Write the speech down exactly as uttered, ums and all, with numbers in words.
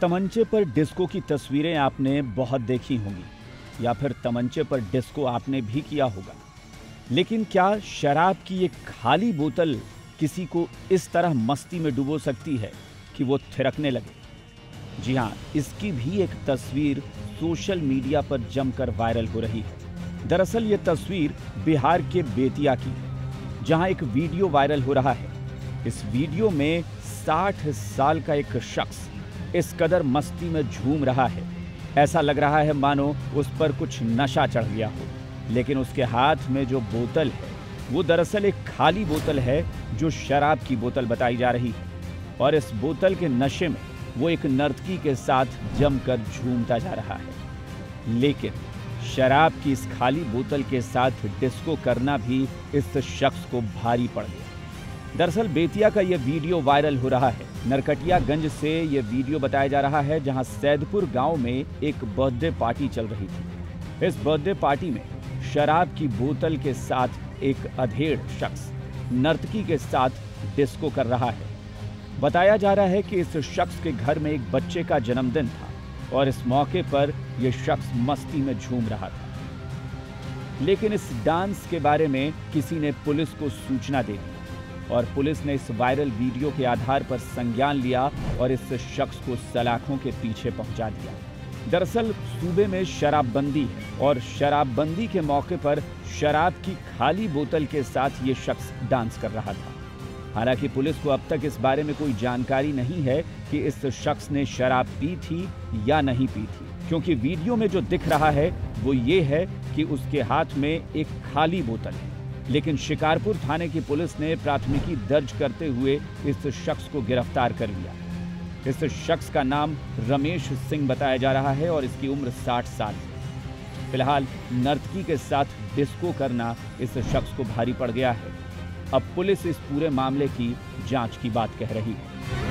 तमंचे पर डिस्को की तस्वीरें आपने बहुत देखी होंगी या फिर तमंचे पर डिस्को आपने भी किया होगा, लेकिन क्या शराब की एक खाली बोतल किसी को इस तरह मस्ती में डुबो सकती है कि वो थिरकने लगे? जी हाँ, इसकी भी एक तस्वीर सोशल मीडिया पर जमकर वायरल हो रही है। दरअसल ये तस्वीर बिहार के बेतिया की है, जहाँ एक वीडियो वायरल हो रहा है। इस वीडियो में साठ साल का एक शख्स इस कदर मस्ती में झूम रहा है, ऐसा लग रहा है मानो उस पर कुछ नशा चढ़ गया हो। लेकिन उसके हाथ में जो बोतल है वो दरअसल एक खाली बोतल है, जो शराब की बोतल बताई जा रही है। और इस बोतल के नशे में वो एक नर्तकी के साथ जमकर झूमता जा रहा है। लेकिन शराब की इस खाली बोतल के साथ डिस्को करना भी इस शख्स को भारी पड़ गया। दरअसल बेतिया का यह वीडियो वायरल हो रहा है। नरकटियागंज से यह वीडियो बताया जा रहा है, जहाँ सैदपुर गाँव में एक बर्थडे पार्टी चल रही थी। इस बर्थडे पार्टी में शराब की बोतल के साथ एक अधेड़ शख्स नर्तकी के साथ डिस्को कर रहा है। बताया जा रहा है कि इस शख्स के घर में एक बच्चे का जन्मदिन था और इस मौके पर यह शख्स मस्ती में झूम रहा था। लेकिन इस डांस के बारे में किसी ने पुलिस को सूचना दे दी और पुलिस ने इस वायरल वीडियो के आधार पर संज्ञान लिया और इस शख्स को सलाखों के पीछे पहुंचा दिया। दरअसल सूबे में शराबबंदी है और शराबबंदी के मौके पर शराब की खाली बोतल के साथ ये शख्स डांस कर रहा था। हालांकि पुलिस को अब तक इस बारे में कोई जानकारी नहीं है कि इस शख्स ने शराब पी थी या नहीं पी थी, क्योंकि वीडियो में जो दिख रहा है वो ये है कि उसके हाथ में एक खाली बोतल है। लेकिन शिकारपुर थाने की पुलिस ने प्राथमिकी दर्ज करते हुए इस शख्स को गिरफ्तार कर लिया। इस शख्स का नाम रमेश सिंह बताया जा रहा है और इसकी उम्र साठ साल है। फिलहाल नर्तकी के साथ डिस्को करना इस शख्स को भारी पड़ गया है। अब पुलिस इस पूरे मामले की जांच की बात कह रही है।